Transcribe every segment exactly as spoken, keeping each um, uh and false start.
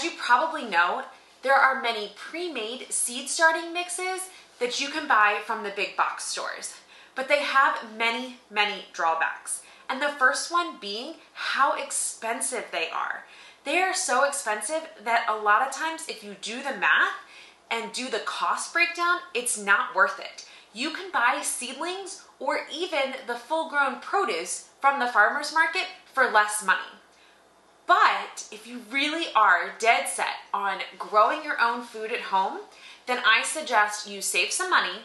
as you probably know, there are many pre-made seed starting mixes that you can buy from the big box stores, but they have many, many drawbacks. And the first one being how expensive they are. They are so expensive that a lot of times if you do the math and do the cost breakdown, it's not worth it. You can buy seedlings or even the full-grown produce from the farmer's market for less money. But if you really are dead set on growing your own food at home, then I suggest you save some money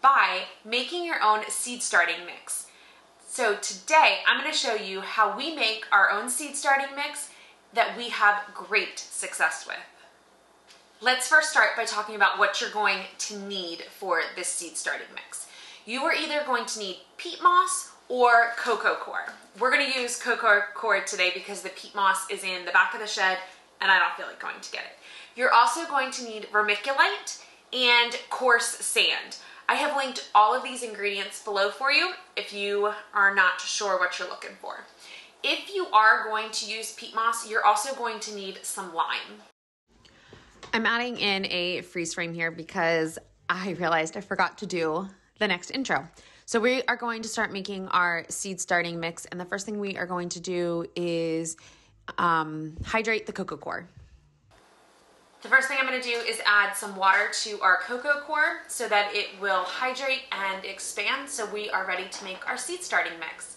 by making your own seed starting mix. So today I'm going to show you how we make our own seed starting mix that we have great success with. Let's first start by talking about what you're going to need for this seed starting mix. You are either going to need peat moss or coco coir. We're going to use coco coir today because the peat moss is in the back of the shed and I don't feel like going to get it. You're also going to need vermiculite and coarse sand. I have linked all of these ingredients below for you if you are not sure what you're looking for. If you are going to use peat moss, you're also going to need some lime. I'm adding in a freeze frame here because I realized I forgot to do the next intro. So we are going to start making our seed starting mix, and the first thing we are going to do is um, hydrate the coco coir. The first thing I'm going to do is add some water to our coco coir so that it will hydrate and expand so we are ready to make our seed starting mix.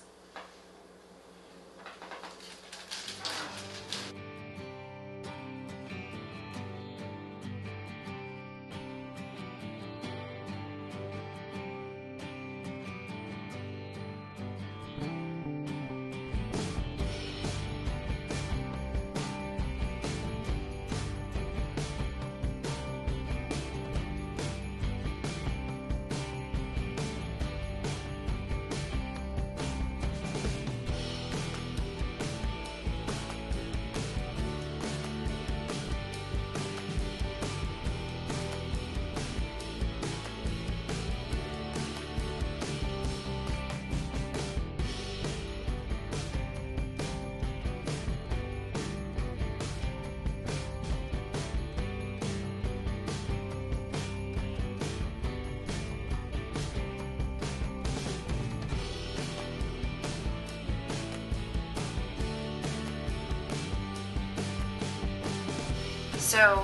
So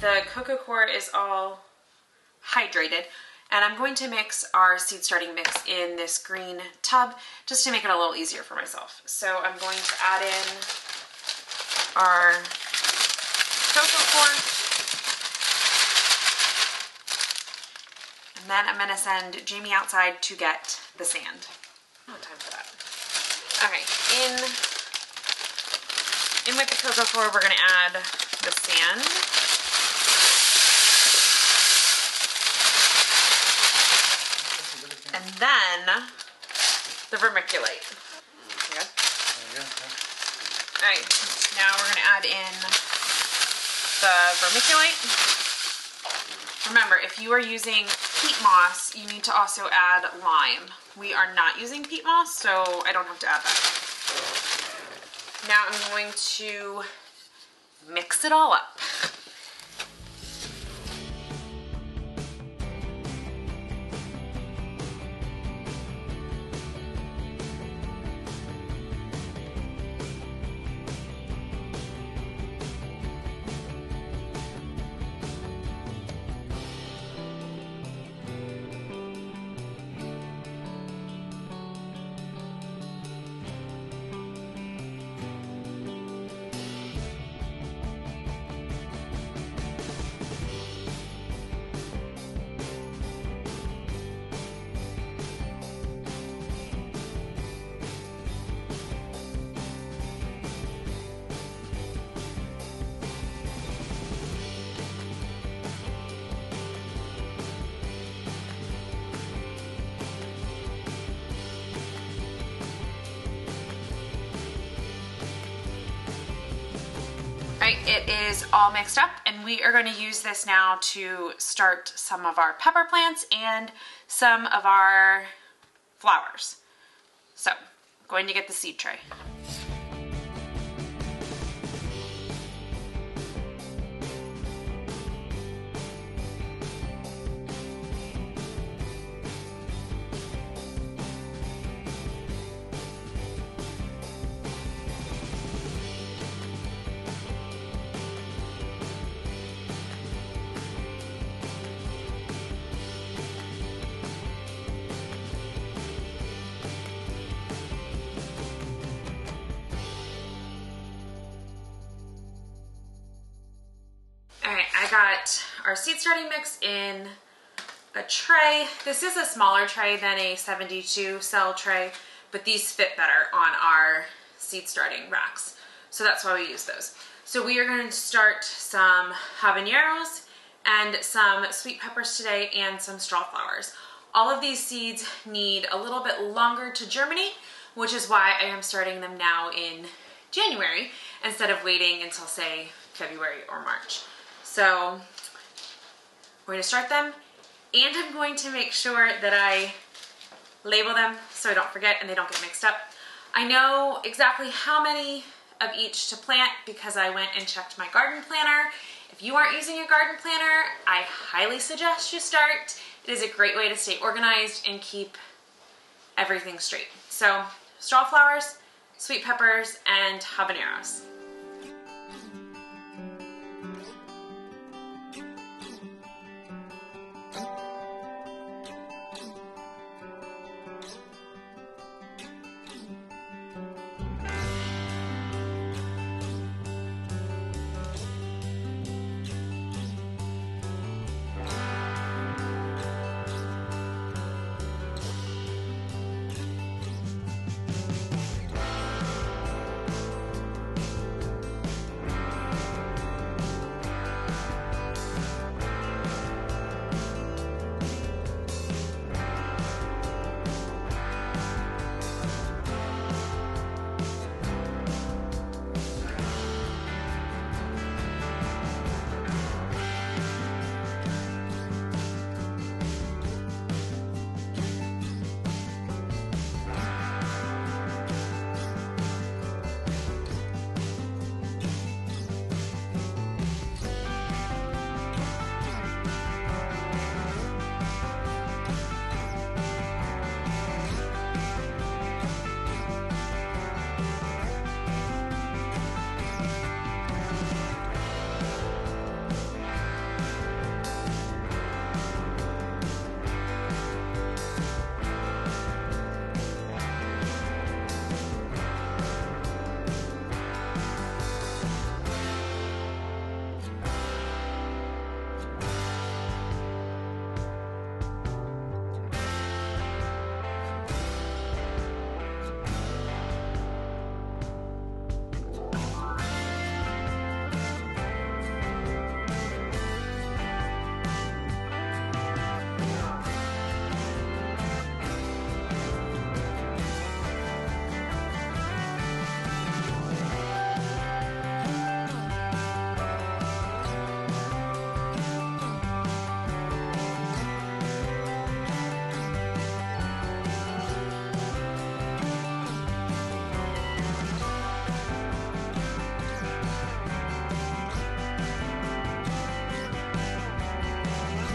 the coco coir is all hydrated, and I'm going to mix our seed starting mix in this green tub just to make it a little easier for myself. So I'm going to add in our coco coir, and then I'm going to send Jamie outside to get the sand. No time for that. All right, in, in with the coco coir, we're going to add the sand. And then the vermiculite. There you go. There you go. Yeah. All right, now we're going to add in the vermiculite. Remember, if you are using peat moss, you need to also add lime. We are not using peat moss, so I don't have to add that. Now I'm going to mix it all up. It is all mixed up, and we are going to use this now to start some of our pepper plants and some of our flowers. So, I'm going to get the seed tray. got our seed starting mix in a tray. This is a smaller tray than a seventy-two cell tray, but these fit better on our seed starting racks. So that's why we use those. So we are going to start some habaneros and some sweet peppers today and some straw flowers. All of these seeds need a little bit longer to germinate, which is why I am starting them now in January instead of waiting until, say, February or March. So we're going to start them, and I'm going to make sure that I label them so I don't forget and they don't get mixed up. I know exactly how many of each to plant because I went and checked my garden planner. If you aren't using a garden planner, I highly suggest you start. It is a great way to stay organized and keep everything straight. So straw flowers, sweet peppers, and habaneros.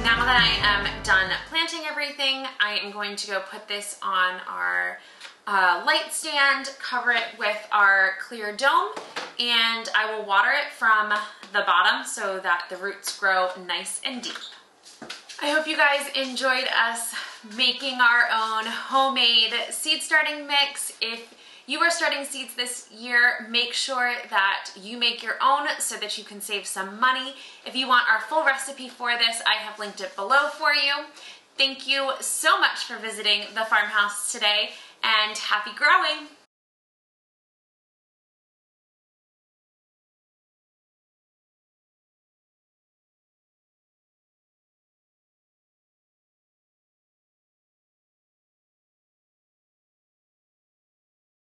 Now that I am done planting everything, I am going to go put this on our uh, light stand, cover it with our clear dome, and I will water it from the bottom so that the roots grow nice and deep. I hope you guys enjoyed us making our own homemade seed starting mix. If you are starting seeds this year, make sure that you make your own so that you can save some money. If you want our full recipe for this, I have linked it below for you. Thank you so much for visiting the farmhouse today, and happy growing!